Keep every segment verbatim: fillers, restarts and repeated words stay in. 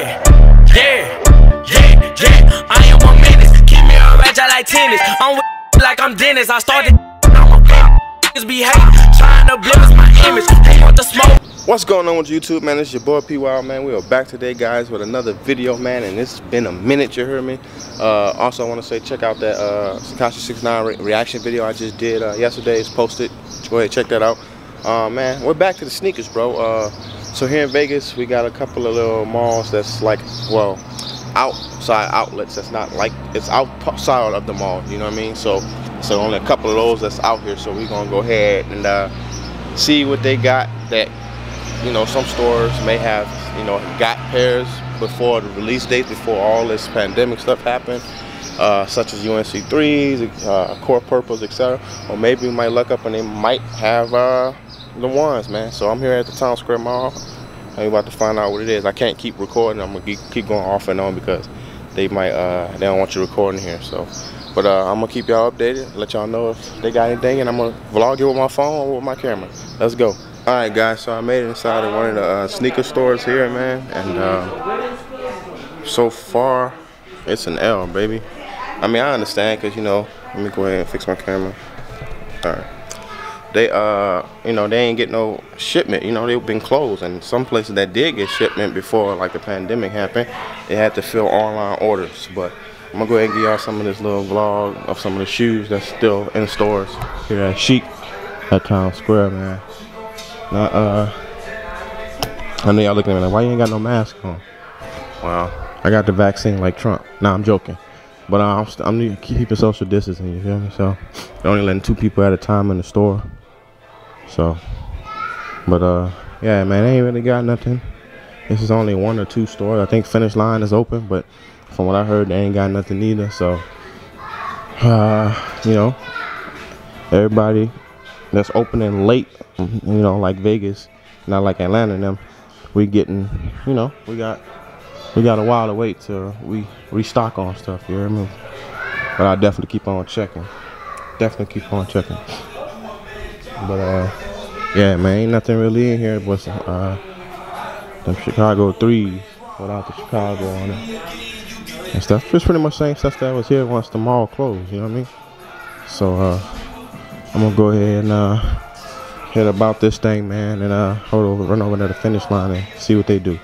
Yeah, yeah, yeah, yeah. I ain't one minute. Give me a rage, I like tennis. I'm with like I'm Dennis. I started. I'm a be hating, trying to blemish my image. They want the smoke. What's going on with YouTube, man? It's your boy P Wild, man. We are back today, guys, with another video, man. And it's been a minute, you heard me. Uh, also, I want to say check out that uh, Sakashi sixty-nine re reaction video I just did uh, yesterday. It's posted. Go ahead, check that out. Uh, man, we're back to the sneakers, bro. Uh, so here in Vegas, we got a couple of little malls that's like, well, outside outlets. That's not like, it's outside of the mall, you know what I mean? So, so only a couple of those that's out here. So we're going to go ahead and uh, see what they got that, you know, some stores may have, you know, got pairs before the release date, before all this pandemic stuff happened. Uh, such as U N C threes, uh, Core Purples, et cetera. Or maybe we might look up and they might have uh, the ones, man. So I'm here at the Town Square Mall. I'm about to find out what it is. I can't keep recording. I'm gonna keep going off and on because they might uh, they don't want you recording here. So, but uh, I'm gonna keep y'all updated. Let y'all know if they got anything, and I'm gonna vlog it with my phone or with my camera. Let's go. All right, guys. So I made it inside of one of the uh, sneaker stores here, man. And uh, so far, it's an L, baby. I mean, I understand, cause you know, let me go ahead and fix my camera. All right, they uh, you know, they ain't get no shipment. You know, they've been closed, and some places that did get shipment before like the pandemic happened, they had to fill online orders. But I'm gonna go ahead and give y'all some of this little vlog of some of the shoes that's still in stores here at Shiekh at Town Square, man. Now, uh, I know y'all looking at me like, why you ain't got no mask on? Wow, I got the vaccine like Trump. Nah, I'm joking. But I'm, I'm keeping social distancing, you feel me? So they're only letting two people at a time in the store. So, but uh, yeah, man, they ain't really got nothing. This is only one or two stores. I think Finish Line is open, but from what I heard, they ain't got nothing either. So, uh, you know, everybody that's opening late, you know, like Vegas, not like Atlanta and them, we getting, you know, we got... We got a while to wait till we restock on stuff, you hear me? But I definitely keep on checking. Definitely keep on checking. But, uh, yeah, man, ain't nothing really in here but some, uh, them Chicago threes without the Chicago on it. And stuff. It's pretty much the same stuff that was here once the mall closed, you know what I mean? So, uh, I'm gonna go ahead and, uh, hit about this thing, man, and, uh, hold over, run over to the Finish Line and see what they do.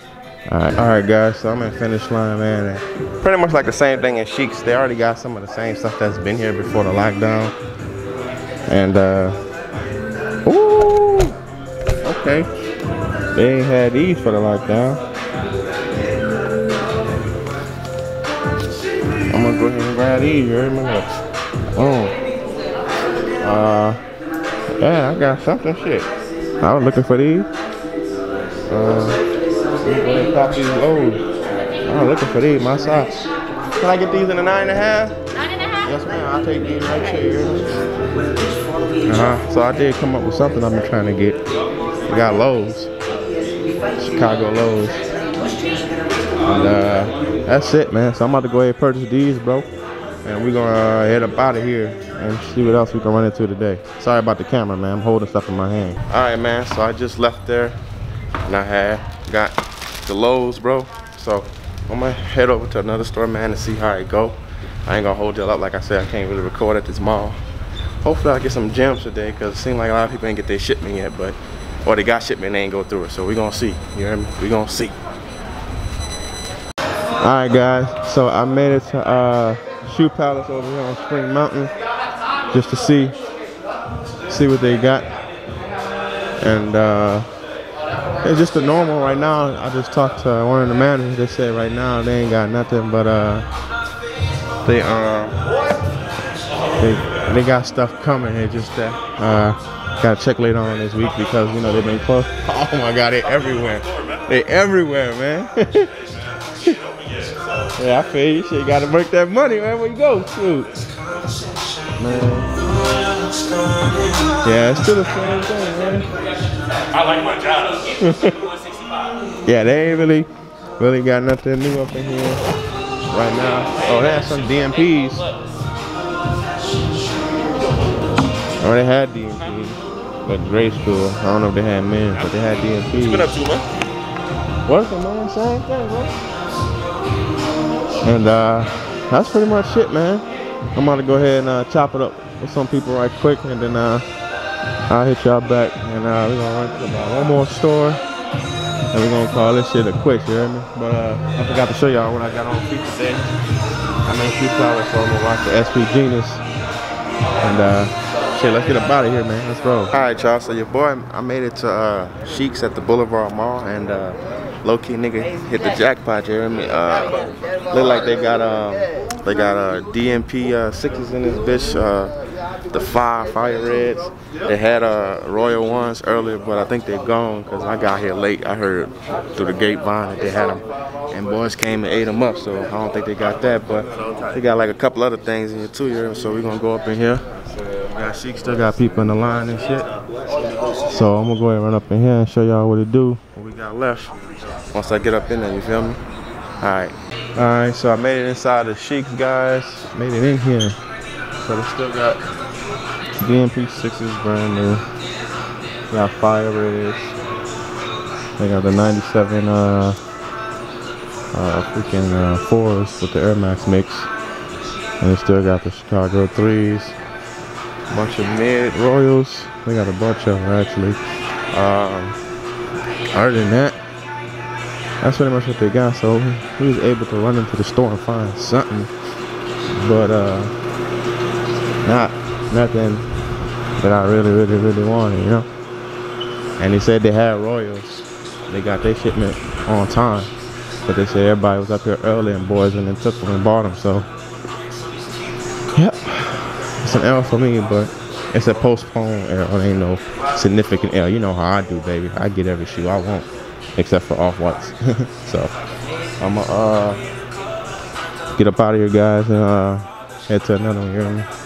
Alright, all right, guys, so I'm in Finish Line, man, and pretty much like the same thing as Sheikh's. They already got some of the same stuff that's been here before the lockdown. And, uh, ooh, okay. They ain't had these for the lockdown. I'm gonna go ahead and grab these, you heard me? Oh. Uh, yeah, I got something, shit. I was looking for these. Uh. They pop these loads. I'm looking for these, my size. Can I get these in a nine and a half? Nine and a half? Yes, ma'am. I'll take these right here. Uh-huh. So I did come up with something I've been trying to get. We got loads. Chicago loads. And uh, that's it, man. So I'm about to go ahead and purchase these, bro. And we're going to uh, head up out of here and see what else we can run into today. Sorry about the camera, man. I'm holding stuff in my hand. All right, man. So I just left there. And I had got... the Lowe's, bro. So I'm gonna head over to another store, man, to see how it go. I ain't gonna hold y'all up. Like I said, I can't really record at this mall. Hopefully I get some gems today, cause it seems like a lot of people ain't get their shipment yet, but or they got shipment and they ain't go through it. So we gonna see. You hear me? We gonna see. Alright, guys, so I made it to uh Shoe Palace over here on Spring Mountain just to see see what they got. And uh it's just a normal right now. I just talked to one of the managers. They said right now they ain't got nothing, but uh, they um they they got stuff coming. It's just that uh gotta check later on this week because you know they've been close. Oh my God, they everywhere. They everywhere, man. Yeah, I feel you. Shit, gotta work that money, man. Where you go, dude? Man. Yeah, it's still the same thing, man. I like my job. Yeah, they ain't really, really got nothing new up in here right now. Oh, they had some D M Ps. Oh, they had D M Ps. But Grace Tool, I don't know if they had men, but they had D M Ps. It's been up too much. What's the man? Same thing, bro. And uh, that's pretty much it, man. I'm about to go ahead and uh, chop it up with some people right quick, and then uh, I'll hit y'all back. And uh, we're gonna run to about one more store, and we're gonna call this shit a quit, you hear me? But uh, I forgot to show y'all what I got on feet today. I'm in Shoe Palace, so I'm gonna rock the S P Genius. And uh, shit, let's get up out of here, man. Let's roll. All right, y'all. So your boy, I made it to uh, Shiek's at the Boulevard Mall, and uh, low-key nigga hit the jackpot, you hear me? Uh, look like they got um, they got uh, D M P uh, sixes in this bitch. Uh, the five fire reds. They had uh, royal ones earlier, but I think they're gone because I got here late. I heard through the grapevine that they had them, and boys came and ate them up, so I don't think they got that, but they got like a couple other things in here too, here, so we're going to go up in here. We got Sheik, still got people in the line and shit, so I'm going to go ahead and run up in here and show y'all what it do, what we got left once I get up in there, you feel me? Alright, alright, so I made it inside of Sheik's, guys. Made it in here, so they still got D M P sixes brand new. They got fire reds. They got the ninety-seven uh, uh, freaking uh, fours with the Air Max mix. And they still got the Chicago threes. Bunch of mid royals. They got a bunch of them actually. Um, other than that, that's pretty much what they got. So we was able to run into the store and find something, but uh, not. Nothing that I really, really, really wanted, you know. And they said they had royals. They got their shipment on time, but they said everybody was up here early and boys went and took them and bought them. So, yep, it's an L for me, but it's a postponed L. It ain't no significant L. You know how I do, baby. I get every shoe I want, except for off whites. So, I'ma uh, get up out of here, guys, and uh, head to another one. You know what I mean?